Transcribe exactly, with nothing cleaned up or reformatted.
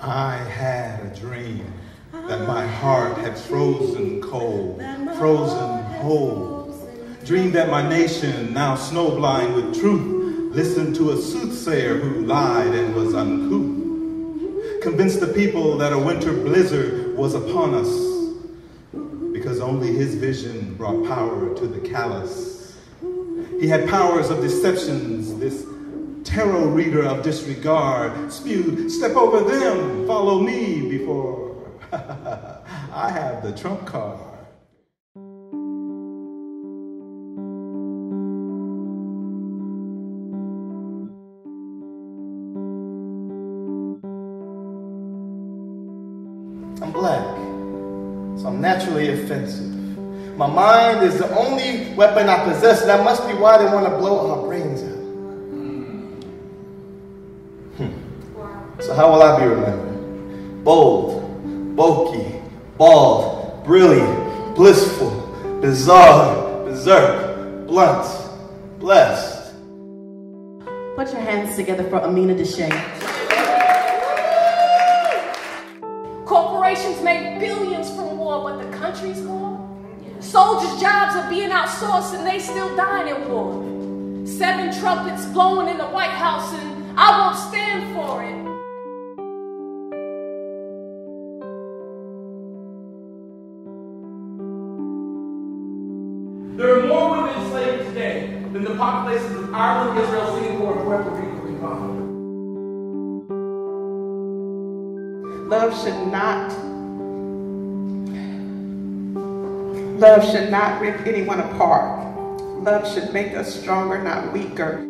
I had a dream that my heart had frozen cold, frozen whole. Dreamed that my nation, now snowblind with truth, listened to a soothsayer who lied and was uncouth. Convinced the people that a winter blizzard was upon us, because only his vision brought power to the callous. He had powers of deceptions, this tarot reader of disregard, spewed, step over them, follow me before I have the trump card. I'm black, so I'm naturally offensive. My mind is the only weapon I possess. That must be why they want to blow our brains out. So how will I be remembered? Bold, bulky, bald, brilliant, blissful, bizarre, berserk, blunt, blessed. Put your hands together for Aminah Decé. Corporations make billions from war, but the country's war? Soldiers' jobs are being outsourced and they still dying in war. Seven trumpets blowing in the White House and I won't stand for it. There are more women enslaved today than the populations of Ireland, Israel, Singapore, and Puerto Rico combined. Love should not, love should not rip anyone apart. Love should make us stronger, not weaker.